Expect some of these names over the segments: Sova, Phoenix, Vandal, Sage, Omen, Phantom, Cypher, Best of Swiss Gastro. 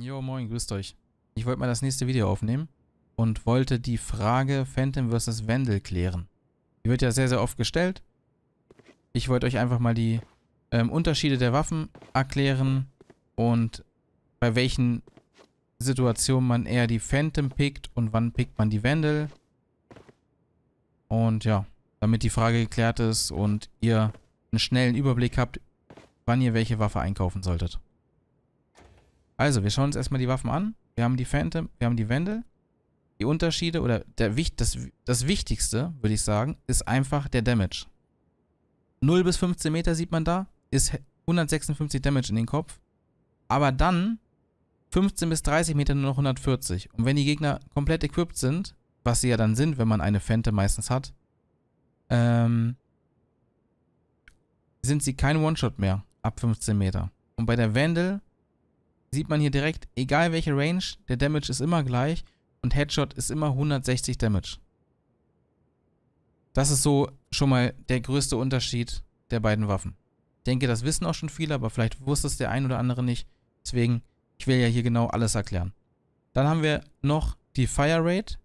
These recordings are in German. Jo, moin, grüßt euch. Ich wollte mal das nächste Video aufnehmen und wollte die Frage Phantom vs. Vandal klären. Die wird ja sehr, sehr oft gestellt. Ich wollte euch einfach mal die Unterschiede der Waffen erklären und bei welchen Situationen man eher die Phantom pickt und wann pickt man die Vandal. Und ja, damit die Frage geklärt ist und ihr einen schnellen Überblick habt, wann ihr welche Waffe einkaufen solltet. Also, wir schauen uns erstmal die Waffen an. Wir haben die Phantom, wir haben die Vandal. Die Unterschiede oder das Wichtigste, würde ich sagen, ist einfach der Damage. 0 bis 15 Meter sieht man da, ist 156 Damage in den Kopf. Aber dann 15 bis 30 Meter nur noch 140. Und wenn die Gegner komplett equipped sind, was sie ja dann sind, wenn man eine Phantom meistens hat, sind sie kein One-Shot mehr ab 15 Meter. Und bei der Vandal sieht man hier direkt, egal welche Range, der Damage ist immer gleich und Headshot ist immer 160 Damage. Das ist so schon mal der größte Unterschied der beiden Waffen. Ich denke, das wissen auch schon viele, aber vielleicht wusste es der ein oder andere nicht. Deswegen, ich will ja hier genau alles erklären. Dann haben wir noch die Fire Rate.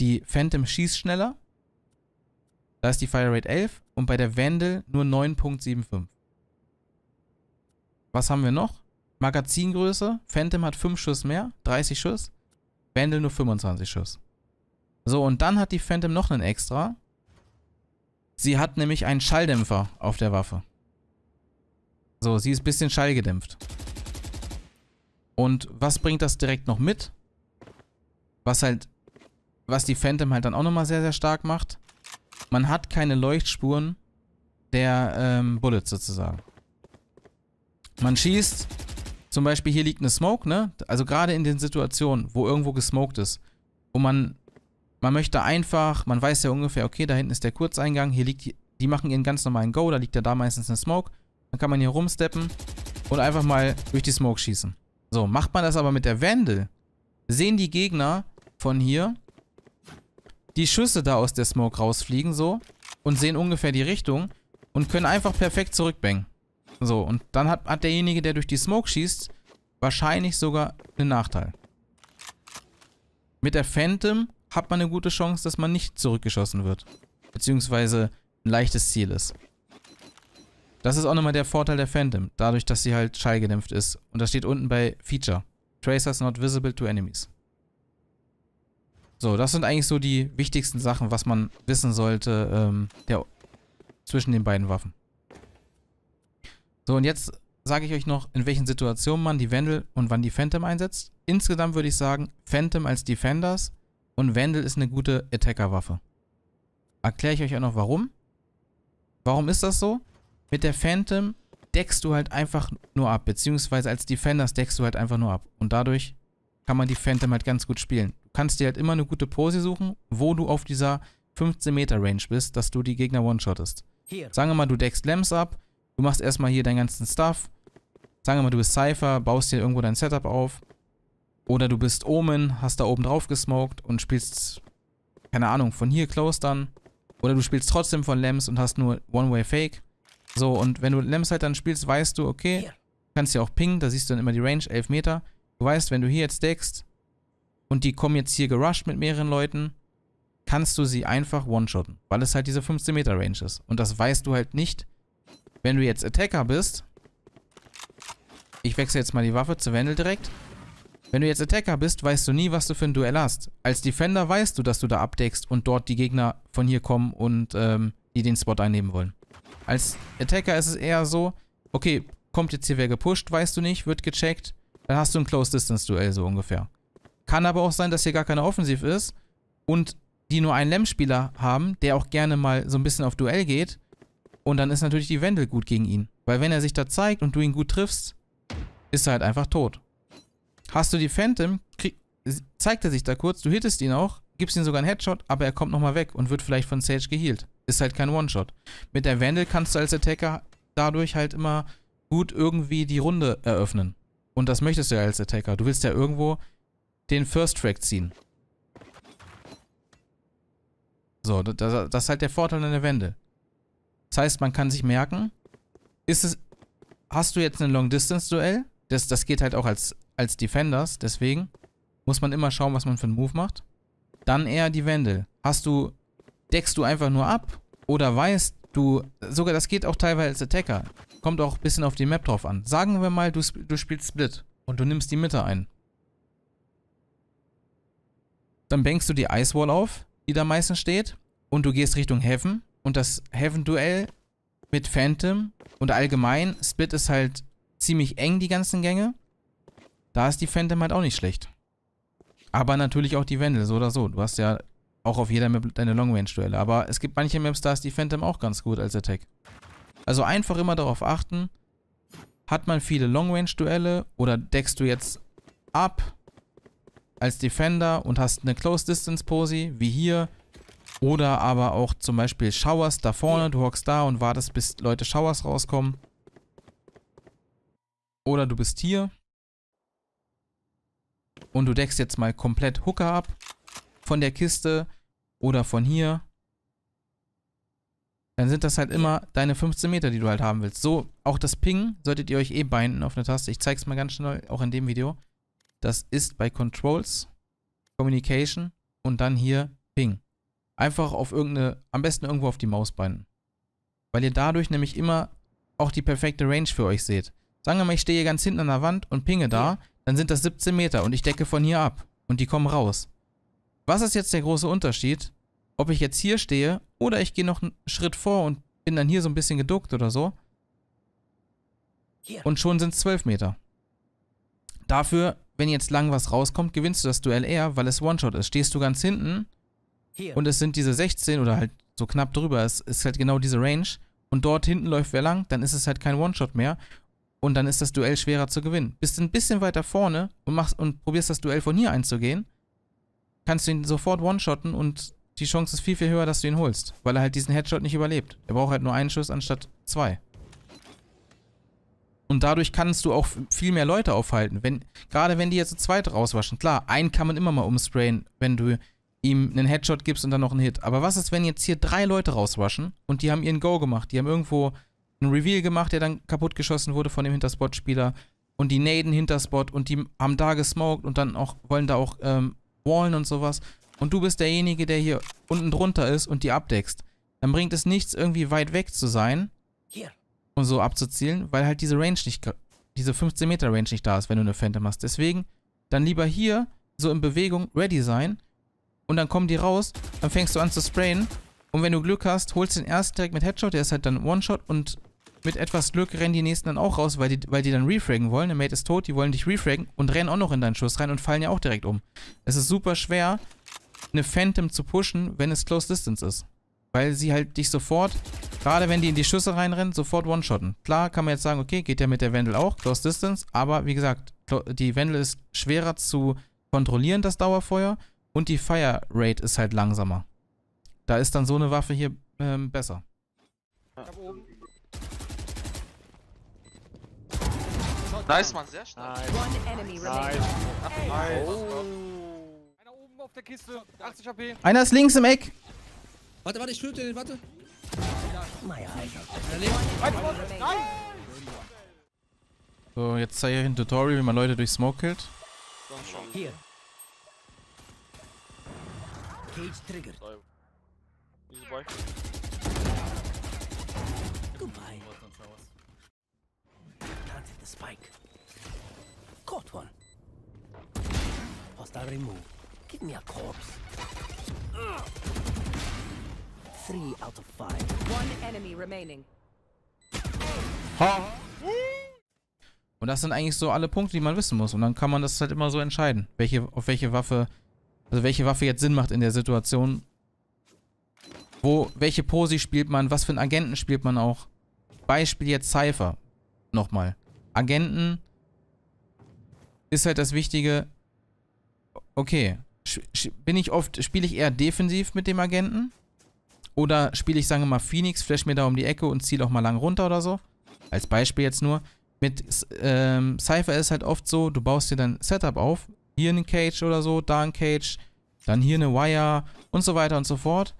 Die Phantom schießt schneller. Da ist die Fire Rate 11 und bei der Vandal nur 9,75. Was haben wir noch? Magazingröße, Phantom hat 5 Schuss mehr, 30 Schuss, Vandal nur 25 Schuss. So, und dann hat die Phantom noch einen extra. Sie hat nämlich einen Schalldämpfer auf der Waffe. So, sie ist ein bisschen schallgedämpft. Und was bringt das direkt noch mit? Was die Phantom halt dann auch nochmal sehr, sehr stark macht. Man hat keine Leuchtspuren der Bullets sozusagen. Man schießt. Zum Beispiel hier liegt eine Smoke, ne? Also gerade in den Situationen, wo irgendwo gesmoked ist. Und man möchte einfach, man weiß ja ungefähr, okay, da hinten ist der Kurzeingang, hier liegt, die machen ihren ganz normalen Go, da liegt ja da meistens eine Smoke. Dann kann man hier rumsteppen und einfach mal durch die Smoke schießen. So, macht man das aber mit der Vandal, sehen die Gegner von hier die Schüsse da aus der Smoke rausfliegen, so, und sehen ungefähr die Richtung und können einfach perfekt zurückbangen. So, und dann hat derjenige, der durch die Smoke schießt, wahrscheinlich sogar einen Nachteil. Mit der Phantom hat man eine gute Chance, dass man nicht zurückgeschossen wird. Beziehungsweise ein leichtes Ziel ist. Das ist auch nochmal der Vorteil der Phantom. Dadurch, dass sie halt schallgedämpft ist. Und das steht unten bei Feature. Tracers not visible to enemies. So, das sind eigentlich so die wichtigsten Sachen, was man wissen sollte zwischen den beiden Waffen. So, und jetzt sage ich euch noch, in welchen Situationen man die Vandal und wann die Phantom einsetzt. Insgesamt würde ich sagen, Phantom als Defenders und Vandal ist eine gute Attacker-Waffe. Erkläre ich euch auch noch warum. Warum ist das so? Mit der Phantom deckst du halt einfach nur ab, beziehungsweise als Defenders deckst du halt einfach nur ab. Und dadurch kann man die Phantom halt ganz gut spielen. Du kannst dir halt immer eine gute Pose suchen, wo du auf dieser 15-Meter-Range bist, dass du die Gegner one-shottest. Sagen wir mal, du deckst Lamps ab. Du machst erstmal hier deinen ganzen Stuff. Sagen wir mal, du bist Cypher, baust dir irgendwo dein Setup auf. Oder du bist Omen, hast da oben drauf gesmoked und spielst, keine Ahnung, von hier close dann. Oder du spielst trotzdem von Lems und hast nur One-Way-Fake. So, und wenn du Lems halt dann spielst, weißt du, okay, kannst ja auch pingen, da siehst du dann immer die Range, 11 Meter. Du weißt, wenn du hier jetzt deckst und die kommen jetzt hier gerusht mit mehreren Leuten, kannst du sie einfach one-shotten, weil es halt diese 15-Meter-Range ist. Und das weißt du halt nicht, wenn du jetzt Attacker bist, ich wechsle jetzt mal die Waffe zu Vandal direkt. Wenn du jetzt Attacker bist, weißt du nie, was du für ein Duell hast. Als Defender weißt du, dass du da abdeckst und dort die Gegner von hier kommen und die den Spot einnehmen wollen. Als Attacker ist es eher so, okay, kommt jetzt hier wer gepusht, weißt du nicht, wird gecheckt, dann hast du ein Close-Distance-Duell so ungefähr. Kann aber auch sein, dass hier gar keine Offensive ist und die nur einen Lamp-Spieler haben, der auch gerne mal so ein bisschen auf Duell geht. Und dann ist natürlich die Vandal gut gegen ihn. Weil wenn er sich da zeigt und du ihn gut triffst, ist er halt einfach tot. Hast du die Phantom, zeigt er sich da kurz, du hittest ihn auch, gibst ihm sogar einen Headshot, aber er kommt nochmal weg und wird vielleicht von Sage gehealt. Ist halt kein One-Shot. Mit der Vandal kannst du als Attacker dadurch halt immer gut irgendwie die Runde eröffnen. Und das möchtest du ja als Attacker. Du willst ja irgendwo den First Track ziehen. So, das ist halt der Vorteil an der Vandal. Das heißt, man kann sich merken, hast du jetzt ein Long-Distance-Duell? Das geht halt auch als, als Defenders, deswegen muss man immer schauen, was man für einen Move macht. Dann eher die Vandal. Deckst du einfach nur ab oder weißt du, sogar das geht auch teilweise als Attacker. Kommt auch ein bisschen auf die Map drauf an. Sagen wir mal, du spielst Split und du nimmst die Mitte ein. Dann bankst du die Ice Wall auf, die da meistens steht, und du gehst Richtung Heaven. Und das Heaven-Duell mit Phantom und allgemein, Split ist halt ziemlich eng, die ganzen Gänge. Da ist die Phantom halt auch nicht schlecht. Aber natürlich auch die Vandal, so oder so. Du hast ja auch auf jeder Map deine Long-Range-Duelle. Aber es gibt manche Maps, da ist die Phantom auch ganz gut als Attack. Also einfach immer darauf achten, hat man viele Long-Range-Duelle oder deckst du jetzt ab als Defender und hast eine Close-Distance-Posi, wie hier. Oder aber auch zum Beispiel Showers da vorne, du hockst da und wartest, bis Leute Showers rauskommen. Oder du bist hier und du deckst jetzt mal komplett Hooker ab von der Kiste oder von hier. Dann sind das halt immer deine 15 Meter, die du halt haben willst. So, auch das Ping solltet ihr euch eh binden auf eine Taste. Ich zeig's mal ganz schnell, auch in dem Video. Das ist bei Controls, Communication und dann hier Ping. Einfach auf irgendeine, am besten irgendwo auf die Maus binden. Weil ihr dadurch nämlich immer auch die perfekte Range für euch seht. Sagen wir mal, ich stehe hier ganz hinten an der Wand und pinge da, dann sind das 17 Meter und ich decke von hier ab und die kommen raus. Was ist jetzt der große Unterschied, ob ich jetzt hier stehe oder ich gehe noch einen Schritt vor und bin dann hier so ein bisschen geduckt oder so? Und schon sind es 12 Meter. Dafür, wenn jetzt lang was rauskommt, gewinnst du das Duell eher, weil es One-Shot ist. Stehst du ganz hinten und es sind diese 16 oder halt so knapp drüber, es ist halt genau diese Range und dort hinten läuft wer lang, dann ist es halt kein One-Shot mehr und dann ist das Duell schwerer zu gewinnen. Bist ein bisschen weiter vorne und probierst das Duell von hier einzugehen, kannst du ihn sofort One-Shotten und die Chance ist viel, viel höher, dass du ihn holst, weil er halt diesen Headshot nicht überlebt. Er braucht halt nur einen Schuss anstatt zwei. Und dadurch kannst du auch viel mehr Leute aufhalten, gerade wenn die jetzt zu zweit rauswaschen. Klar, einen kann man immer mal umsprayen, wenn du ihm einen Headshot gibst und dann noch einen Hit. Aber was ist, wenn jetzt hier drei Leute rauswaschen und die haben ihren Go gemacht, die haben irgendwo einen Reveal gemacht, der dann kaputt geschossen wurde von dem Hinterspot-Spieler und die naden Hinterspot und die haben da gesmoked und dann auch wollen da auch wallen und sowas und du bist derjenige, der hier unten drunter ist und die abdeckst. Dann bringt es nichts, irgendwie weit weg zu sein und so abzuzielen, weil halt diese Range nicht, diese 15 Meter Range nicht da ist, wenn du eine Phantom hast. Deswegen dann lieber hier so in Bewegung ready sein. Und dann kommen die raus, dann fängst du an zu sprayen. Und wenn du Glück hast, holst du den ersten direkt mit Headshot, der ist halt dann One-Shot. Und mit etwas Glück rennen die nächsten dann auch raus, weil die dann refraggen wollen. Der Mate ist tot, die wollen dich refraggen und rennen auch noch in deinen Schuss rein und fallen ja auch direkt um. Es ist super schwer, eine Phantom zu pushen, wenn es Close Distance ist. Weil sie halt dich sofort, gerade wenn die in die Schüsse reinrennen, sofort One-Shotten. Klar kann man jetzt sagen, okay, geht ja mit der Vandal auch, Close Distance. Aber wie gesagt, die Vandal ist schwerer zu kontrollieren, das Dauerfeuer. Und die Fire Rate ist halt langsamer. Da ist dann so eine Waffe hier besser. Nice, Mann, sehr schnell. Nice. Nice. Oh. Einer oben auf der Kiste, 80 HP. Einer ist links im Eck. Warte, warte, ich töte den, warte. So, jetzt zeige ich euch ein Tutorial, wie man Leute durch Smoke killt. Hier. Und das sind eigentlich so alle Punkte, die man wissen muss. Und dann kann man das halt immer so entscheiden, welche Waffe jetzt Sinn macht in der Situation. Welche Posi spielt man, was für einen Agenten spielt man auch. Beispiel jetzt Cypher. Nochmal. Agenten ist halt das Wichtige. Okay. Spiele ich eher defensiv mit dem Agenten? Oder spiele ich, sagen wir mal, Phoenix, flash mir da um die Ecke und ziehe auch mal lang runter oder so? Als Beispiel jetzt nur. Mit Cypher ist halt oft so, du baust dir dein Setup auf. Hier eine Cage oder so, da ein Cage, dann hier eine Wire und so weiter und so fort.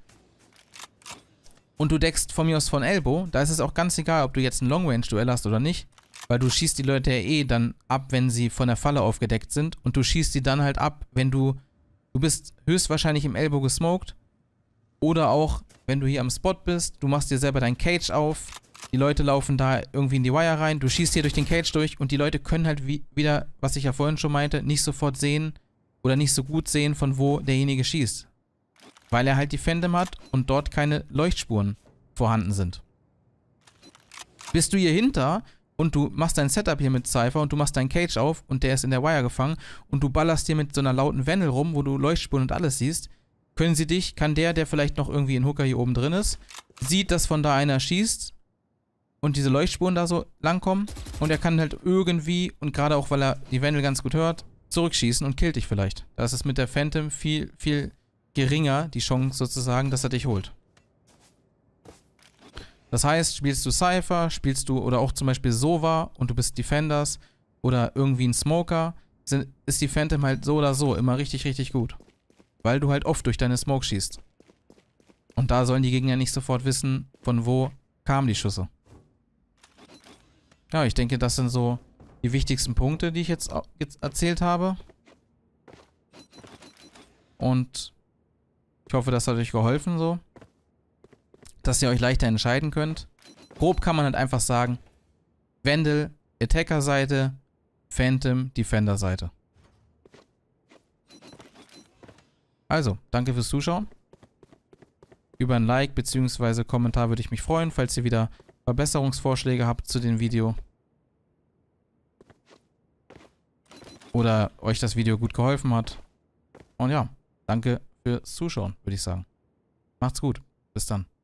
Und du deckst von mir aus von Elbow, da ist es auch ganz egal, ob du jetzt ein Long-Range-Duell hast oder nicht. Weil du schießt die Leute ja eh dann ab, wenn sie von der Falle aufgedeckt sind. Und du schießt die dann halt ab, wenn du... Du bist höchstwahrscheinlich im Elbow gesmoked. Oder auch, wenn du hier am Spot bist, du machst dir selber dein Cage auf. Die Leute laufen da irgendwie in die Wire rein. Du schießt hier durch den Cage durch und die Leute können halt wieder, was ich ja vorhin schon meinte, nicht sofort sehen oder nicht so gut sehen, von wo derjenige schießt. Weil er halt die Phantom hat und dort keine Leuchtspuren vorhanden sind. Bist du hier hinter und du machst dein Setup hier mit Cypher und du machst dein Cage auf und der ist in der Wire gefangen und du ballerst hier mit so einer lauten Vandal rum, wo du Leuchtspuren und alles siehst, können sie dich, kann der vielleicht noch irgendwie in Hooker hier oben drin ist, sieht, dass von da einer schießt und diese Leuchtspuren da so langkommen und er kann halt irgendwie, und gerade auch, weil er die Vandal ganz gut hört, zurückschießen und killt dich vielleicht. Das ist mit der Phantom viel, viel geringer, die Chance sozusagen, dass er dich holt. Das heißt, spielst du Cypher, spielst du, oder auch zum Beispiel Sova und du bist Defenders oder irgendwie ein Smoker, ist die Phantom halt so oder so immer richtig, richtig gut. Weil du halt oft durch deine Smoke schießt. Und da sollen die Gegner nicht sofort wissen, von wo kamen die Schüsse. Ja, ich denke, das sind so die wichtigsten Punkte, die ich jetzt erzählt habe. Und ich hoffe, das hat euch geholfen so. Dass ihr euch leichter entscheiden könnt. Grob kann man halt einfach sagen, Vandal, Attacker-Seite, Phantom, Defender-Seite. Also, danke fürs Zuschauen. Über ein Like bzw. Kommentar würde ich mich freuen, falls ihr wieder Verbesserungsvorschläge habt zu dem Video. Oder euch das Video gut geholfen hat. Und ja, danke fürs Zuschauen, würde ich sagen. Macht's gut. Bis dann.